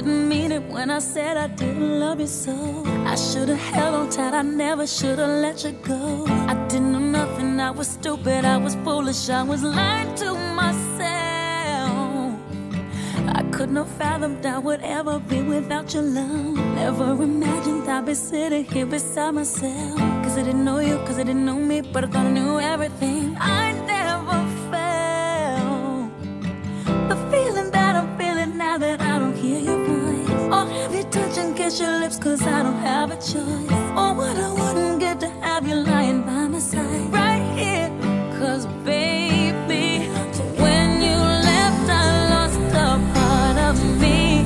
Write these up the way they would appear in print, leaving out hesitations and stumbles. didn't mean it when I said I didn't love you so. I should have held on tight, I never should have let you go. I didn't know nothing, I was stupid, I was foolish, I was lying to myself. I couldn't have fathomed I would ever be without your love. Never imagined I'd be sitting here beside myself. Cause I didn't know you, cause I didn't know me, but I thought I knew everything. I never felt the feeling that I'm feeling now that I don't hear your voice. Or have you touch and kiss your lips, cause I don't have a choice. Or what I wouldn't get to have you lying by my side, right here, cause baby, when you left I lost a part of me.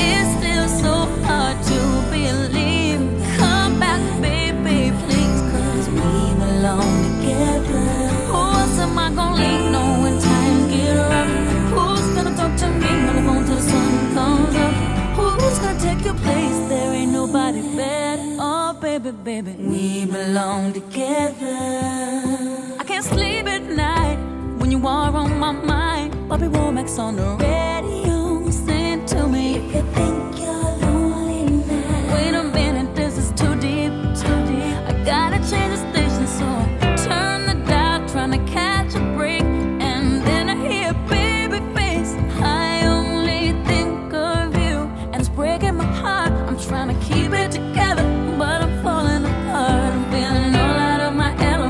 It's still so hard to believe. Come back baby, please, cause we belong together. Who else am I gonna leave, no, when time get rough? Who's gonna talk to me on the phone till the sun comes up? Who's gonna take your place, there ain't nobody better. Oh baby, baby, we belong together. Sleep at night when you are on my mind. Bobby Womack's on the radio saying to me, if you think you're lonely now, wait a minute, this is too deep, too deep. I gotta change the station, so I turn the dial, trying to catch a break. And then I hear baby face, I only think of you, and it's breaking my heart. I'm trying to keep it together, but I'm falling apart. I'm feeling all out of my element,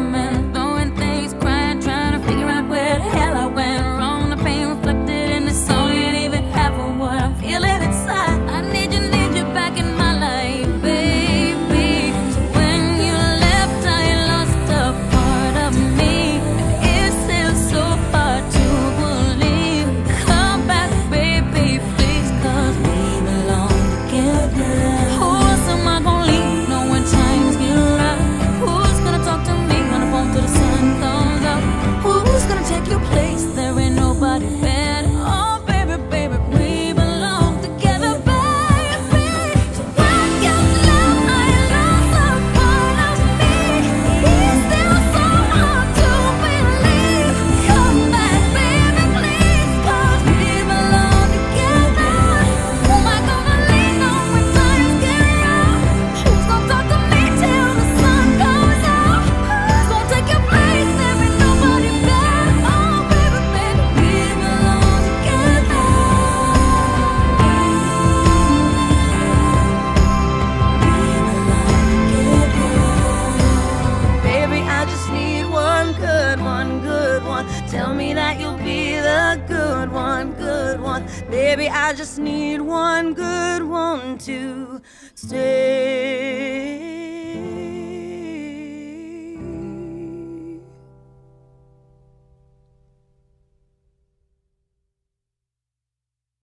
baby, I just need one good one to stay.